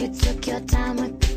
You took your time again.